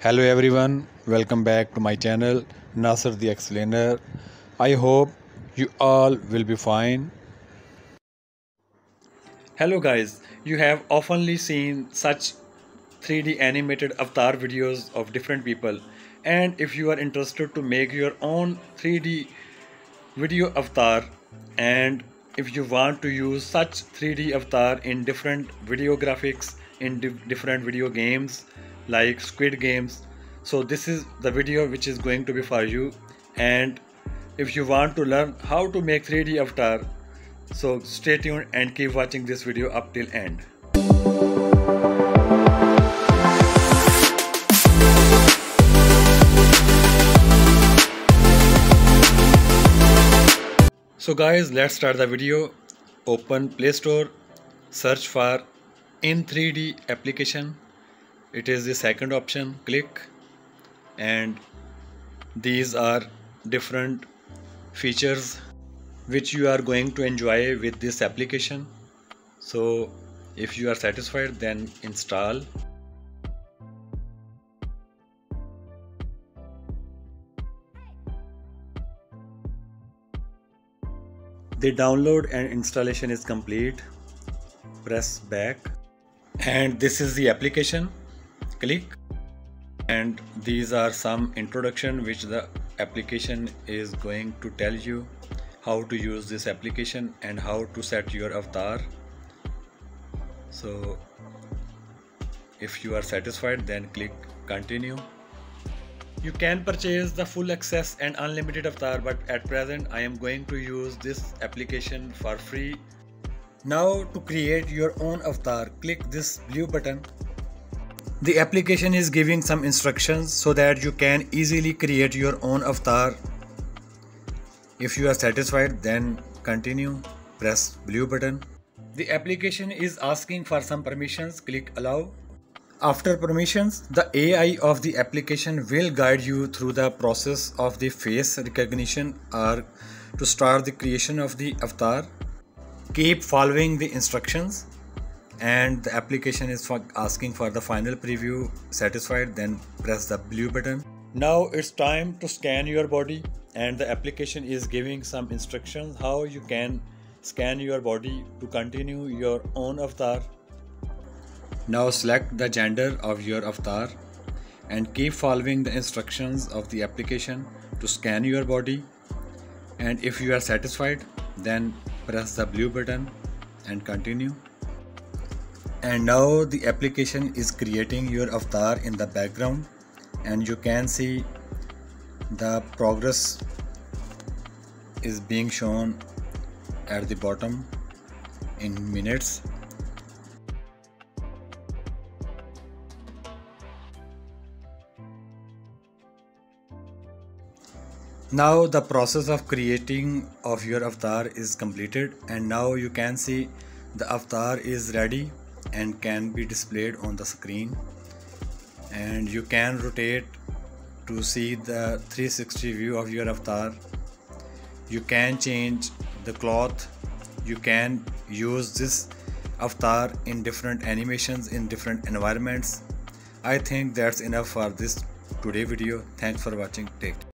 Hello everyone, welcome back to my channel Nasir the Explainer. I hope you all will be fine. Hello guys, you have oftenly seen such 3D animated avatar videos of different people, and if you are interested to make your own 3D video avatar, and if you want to use such 3D avatar in different video graphics, in different video games like Squid Games, so this is the video which is going to be for you. And if you want to learn how to make 3D avatar, so stay tuned and keep watching this video up till end. So guys, let's start the video. Open Play Store, search for In 3D application. It is the second option. Click, and these are different features which you are going to enjoy with this application. So if you are satisfied, then install. The download and installation is complete. Press back, and this is the application. Click, and these are some introduction which the application is going to tell you how to use this application and how to set your avatar. So if you are satisfied, then click continue. You can purchase the full access and unlimited avatar, but at present I am going to use this application for free. Now to create your own avatar, click this blue button. The application is giving some instructions so that you can easily create your own avatar. If you are satisfied, then continue. Press blue button. The application is asking for some permissions. Click allow. After permissions, the AI of the application will guide you through the process of the face recognition or to start the creation of the avatar. Keep following the instructions. And the application is asking for the final preview. Satisfied, then press the blue button. Now it's time to scan your body, and the application is giving some instructions how you can scan your body to continue your own avatar. Now select the gender of your avatar and keep following the instructions of the application to scan your body, and if you are satisfied, then press the blue button and continue. And now the application is creating your avatar in the background, and you can see the progress is being shown at the bottom in minutes. Now the process of creating of your avatar is completed, and now you can see the avatar is ready and can be displayed on the screen, and you can rotate to see the 360 view of your avatar. You can change the cloth. You can use this avatar in different animations, in different environments. I think that's enough for this today video. Thanks for watching. Take care.